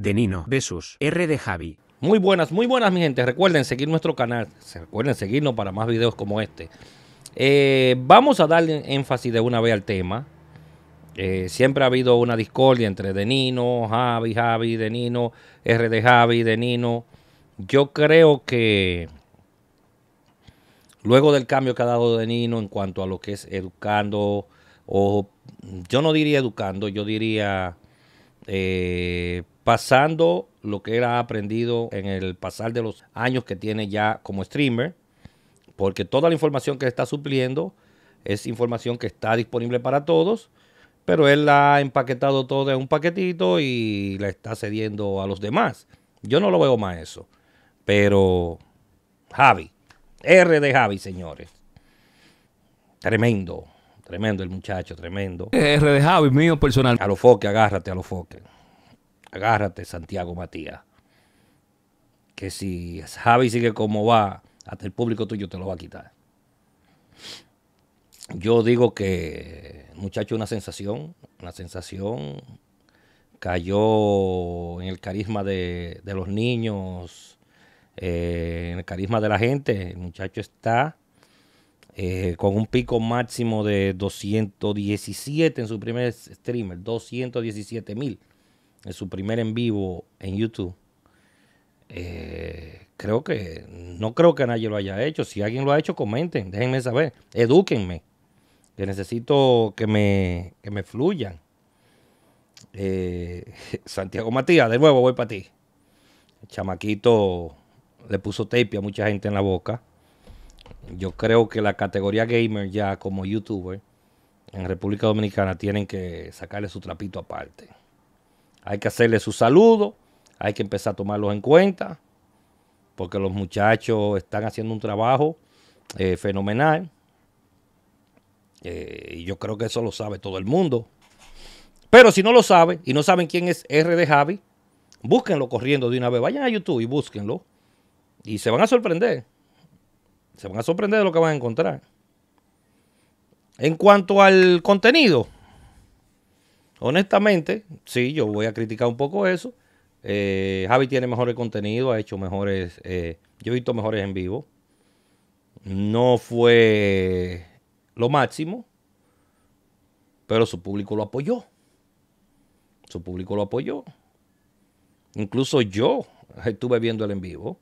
De Nino vs. RDJavi. Muy buenas mi gente. Recuerden seguir nuestro canal. Recuerden seguirnos para más videos como este. Vamos a darle énfasis de una vez al tema. Siempre ha habido una discordia entre De Nino, Javi, De Nino, RDJavi, De Nino. Yo creo que luego del cambio que ha dado De Nino en cuanto a lo que es educando, o yo no diría educando, yo diría pasando lo que él ha aprendido en el pasar de los años que tiene ya como streamer, porque toda la información que está supliendo es información que está disponible para todos, pero él la ha empaquetado todo en un paquetito y la está cediendo a los demás. Yo no lo veo más eso, pero Javi, RDJavi, señores. Tremendo, tremendo el muchacho, tremendo. RDJavi, mío personal. Alofoke, agárrate, Alofoke. Agárrate, Santiago Matías. Que si Javi sigue como va, hasta el público tuyo te lo va a quitar. Yo digo que, muchacho, una sensación. Cayó en el carisma de los niños, en el carisma de la gente. El muchacho está con un pico máximo de 217 en su primer streamer, 217,000 en su primer en vivo en YouTube. No creo que nadie lo haya hecho. Si alguien lo ha hecho, comenten, déjenme saber, edúquenme, que necesito que me fluyan. Santiago Matías, de nuevo voy para ti. El chamaquito le puso tape a mucha gente en la boca. Yo creo que la categoría gamer ya como youtuber en República Dominicana tienen que sacarle su trapito aparte. Hay que hacerle su saludo, hay que empezar a tomarlos en cuenta, porque los muchachos están haciendo un trabajo fenomenal. Y yo creo que eso lo sabe todo el mundo. Pero si no lo saben y no saben quién es RDJavi, búsquenlo corriendo de una vez. Vayan a YouTube y búsquenlo. Y se van a sorprender. Se van a sorprender de lo que van a encontrar. En cuanto al contenido, honestamente, sí, yo voy a criticar un poco eso. Javi tiene mejores contenidos, ha hecho mejores... yo he visto mejores en vivo. No fue lo máximo, pero su público lo apoyó. Su público lo apoyó. Incluso yo estuve viendo el en vivo.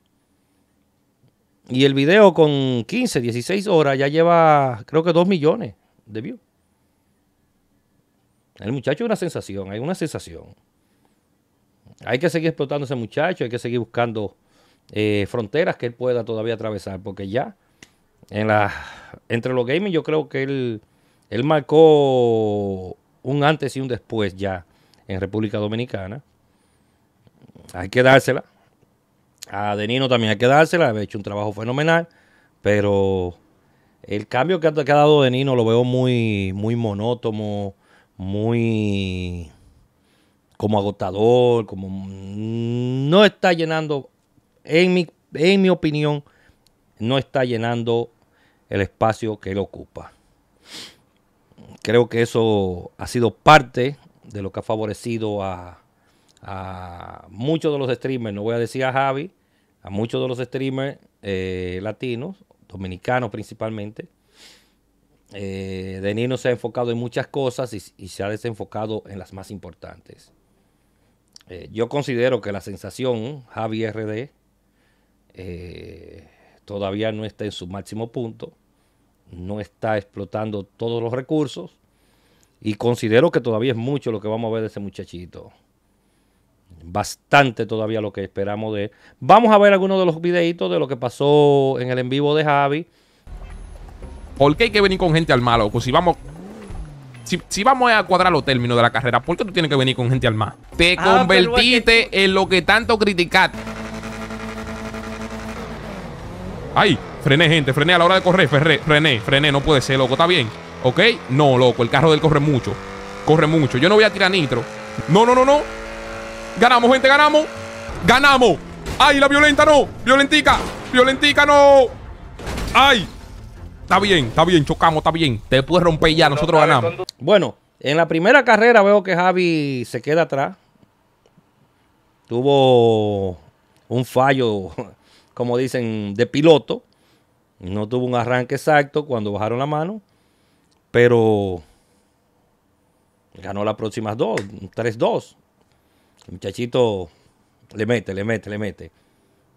Y el video con 15, 16 horas ya lleva, creo que 2 millones de views. El muchacho es una sensación, hay una sensación. Hay que seguir explotando a ese muchacho, hay que seguir buscando fronteras que él pueda todavía atravesar. Porque ya entre los gaming yo creo que él marcó un antes y un después ya. En República Dominicana hay que dársela. A De Nino también hay que dársela. Ha hecho un trabajo fenomenal, pero el cambio que ha dado De Nino lo veo muy, muy monótono, muy como agotador, como no está llenando, en mi opinión, no está llenando el espacio que él ocupa. Creo que eso ha sido parte de lo que ha favorecido a muchos de los streamers, no voy a decir a Javi, a muchos de los streamers latinos, dominicanos principalmente. De Nino se ha enfocado en muchas cosas y se ha desenfocado en las más importantes. Yo considero que la sensación Javi RD todavía no está en su máximo punto, no está explotando todos los recursos. Y considero que todavía es mucho lo que vamos a ver de ese muchachito. Bastante todavía lo que esperamos de él. Vamos a ver algunos de los videitos de lo que pasó en el en vivo de Javi. ¿Por qué hay que venir con gente al malo? Pues si vamos a cuadrar los términos de la carrera, ¿por qué tú tienes que venir con gente al mal? Te convertiste en lo que tanto criticaste. Ay, frené, gente, frené a la hora de correr, frené, no puede ser, loco, está bien. ¿Ok? No, loco, el carro del corre mucho. Yo no voy a tirar nitro. No. Ganamos, gente, ganamos. Ay, la violenta no, violentica no. Ay, está bien, chocamos, está bien. Te puedes romper ya, nosotros ganamos. Bueno, en la primera carrera veo que Javi se queda atrás. tuvo un fallo, como dicen, de piloto. No tuvo un arranque exacto cuando bajaron la mano, pero ganó las próximas dos, 3-2. El muchachito le mete.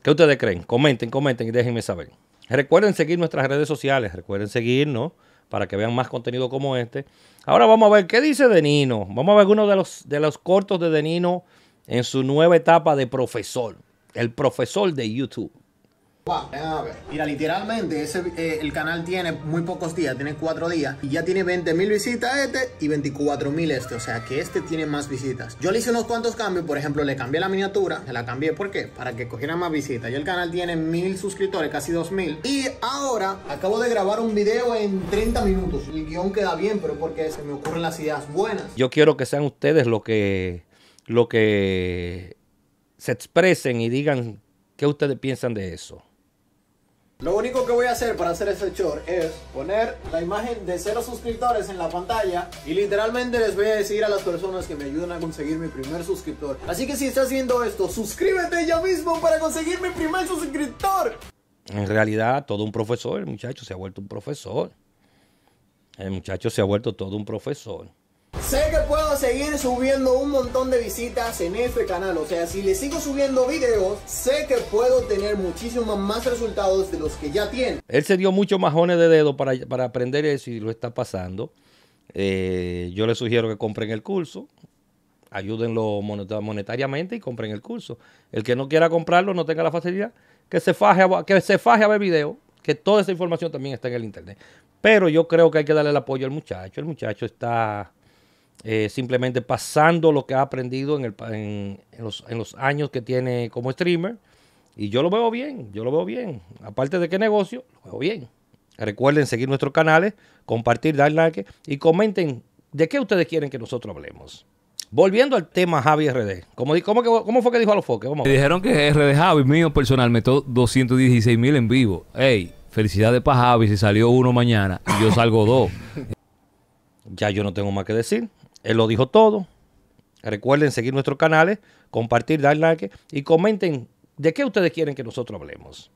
¿Qué ustedes creen? Comenten y déjenme saber. Recuerden seguir nuestras redes sociales, recuerden seguirnos para que vean más contenido como este. Ahora vamos a ver qué dice De Nino. Vamos a ver uno de los cortos de De Nino en su nueva etapa de profesor, el profesor de YouTube. Wow, a ver. Mira, literalmente el canal tiene muy pocos días, tiene 4 días y ya tiene 20.000 visitas este y 24.000 este, o sea que este tiene más visitas. Yo le hice unos cuantos cambios, por ejemplo, le cambié la miniatura, se la cambié, ¿por qué? Para que cogiera más visitas. Y el canal tiene 1.000 suscriptores, casi 2.000. Y ahora acabo de grabar un video en 30 minutos. El guión queda bien, pero porque se me ocurren las ideas buenas. Yo quiero que sean ustedes lo que se expresen y digan qué ustedes piensan de eso. Lo único que voy a hacer para hacer este short es poner la imagen de 0 suscriptores en la pantalla y literalmente les voy a decir a las personas que me ayuden a conseguir mi primer suscriptor. Así que si estás viendo esto, suscríbete ya mismo para conseguir mi primer suscriptor. En realidad, todo un profesor, el muchacho se ha vuelto un profesor. El muchacho se ha vuelto todo un profesor. Sé que puedo seguir subiendo un montón de visitas en este canal, o sea, si le sigo subiendo videos, sé que puedo tener muchísimos más resultados de los que ya tiene. Él se dio muchos majones de dedo para aprender eso y lo está pasando. Yo le sugiero que compren el curso, ayúdenlo monetariamente y compren el curso. El que no quiera comprarlo, no tenga la facilidad, que se faje a ver videos, que toda esa información también está en el internet. Pero yo creo que hay que darle el apoyo al muchacho. El muchacho está... simplemente pasando lo que ha aprendido en los años que tiene como streamer. Y yo lo veo bien, Aparte de que negocio, lo veo bien. Recuerden seguir nuestros canales, compartir, dar like y comenten de qué ustedes quieren que nosotros hablemos. Volviendo al tema Javi RD. ¿Cómo fue que dijo Alofoke? Me dijeron que RD Javi mío personal metió 216.000 en vivo. Ey, felicidades para Javi, si salió uno mañana, yo salgo 2. Ya yo no tengo más que decir. Él lo dijo todo. Recuerden seguir nuestros canales, compartir, dar like y comenten de qué ustedes quieren que nosotros hablemos.